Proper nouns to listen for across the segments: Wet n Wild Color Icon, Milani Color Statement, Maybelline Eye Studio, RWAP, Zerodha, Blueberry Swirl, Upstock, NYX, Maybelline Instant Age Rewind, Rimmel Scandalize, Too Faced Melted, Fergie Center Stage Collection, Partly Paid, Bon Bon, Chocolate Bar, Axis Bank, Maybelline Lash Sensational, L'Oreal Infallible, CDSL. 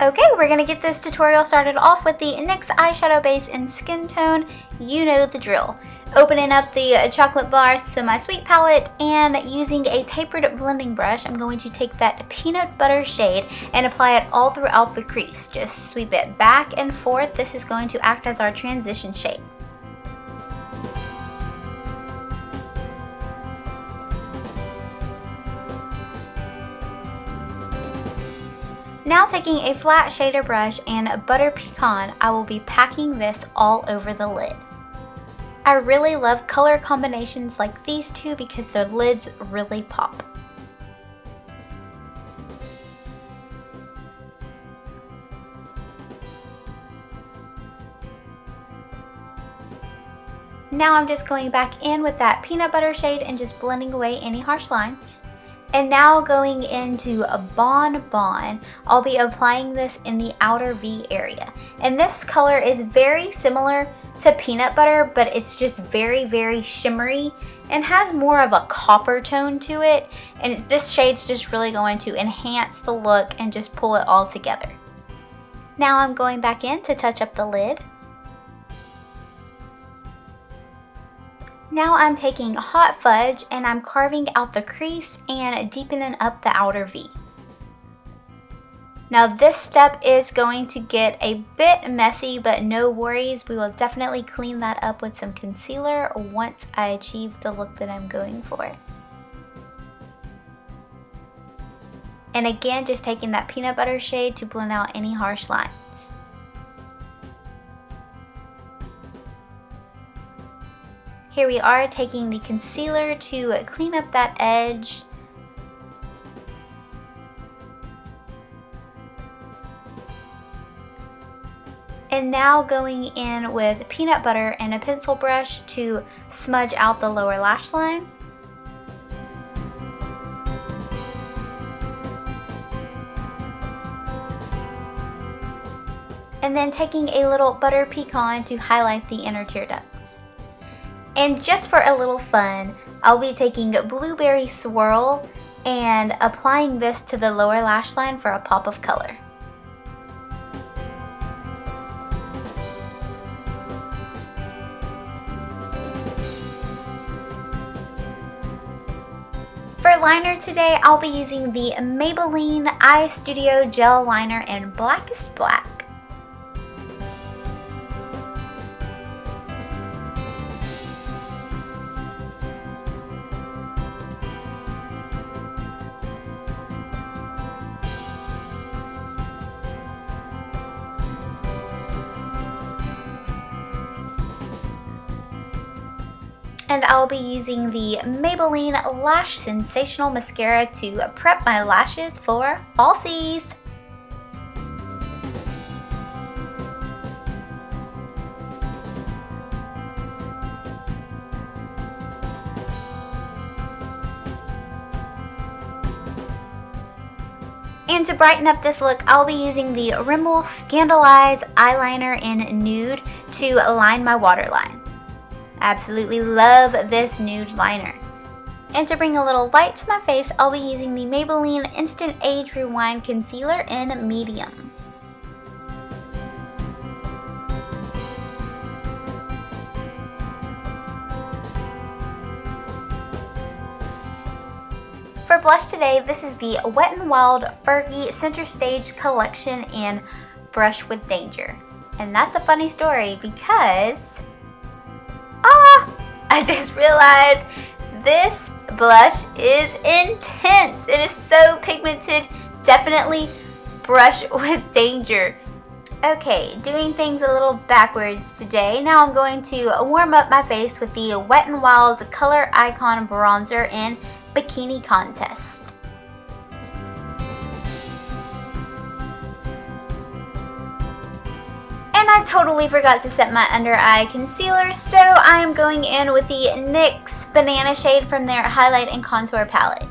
Okay, we're going to get this tutorial started off with the NYX eyeshadow base in Skin Tone. You know the drill. Opening up the Chocolate Bar, so my sweet palette, and using a tapered blending brush, I'm going to take that peanut butter shade and apply it all throughout the crease. Just sweep it back and forth. This is going to act as our transition shade. Now taking a flat shader brush and Butter Pecan, I will be packing this all over the lid. I really love color combinations like these two because their lids really pop. Now I'm just going back in with that peanut butter shade and just blending away any harsh lines. And now going into Bon Bon, I'll be applying this in the outer V area. And this color is very similar to peanut butter, but it's just very, very shimmery and has more of a copper tone to it. And this shade's just really going to enhance the look and just pull it all together. Now I'm going back in to touch up the lid. Now I'm taking Hot Fudge and I'm carving out the crease and deepening up the outer V. Now this step is going to get a bit messy, but no worries. We will definitely clean that up with some concealer once I achieve the look that I'm going for. And again, just taking that peanut butter shade to blend out any harsh lines. Here we are taking the concealer to clean up that edge. And now going in with peanut butter and a pencil brush to smudge out the lower lash line. And then taking a little Butter Pecan to highlight the inner tear duct. And just for a little fun, I'll be taking Blueberry Swirl and applying this to the lower lash line for a pop of color. For liner today, I'll be using the Maybelline Eye Studio Gel Liner in Blackest Black. And I'll be using the Maybelline Lash Sensational Mascara to prep my lashes for falsies. And to brighten up this look, I'll be using the Rimmel Scandalize eyeliner in Nude to line my waterline. Absolutely love this nude liner. And to bring a little light to my face, I'll be using the Maybelline Instant Age Rewind Concealer in Medium. For blush today, this is the Wet n Wild Fergie Center Stage Collection in Brush with Danger. And that's a funny story because I just realized this blush is intense. It is so pigmented. Definitely brush with danger. Okay, doing things a little backwards today. Now I'm going to warm up my face with the Wet n Wild Color Icon Bronzer in Bikini Contest. I totally forgot to set my under eye concealer, so I am going in with the NYX Banana shade from their Highlight and Contour palette.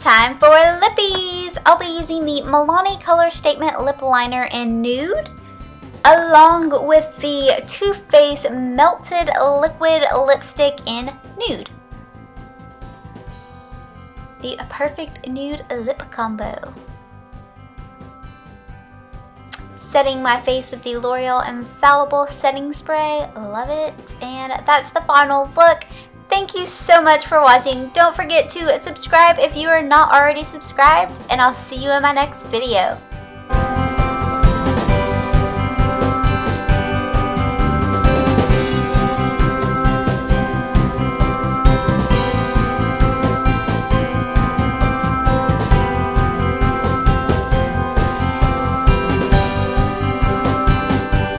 Time for lippies! I'll be using the Milani Color Statement Lip Liner in Nude, along with the Too Faced Melted Liquid Lipstick in Nude. the Perfect Nude Lip Combo. Setting my face with the L'Oreal Infallible Setting Spray. Love it. And that's the final look. Thank you so much for watching. Don't forget to subscribe if you are not already subscribed, and I'll see you in my next video.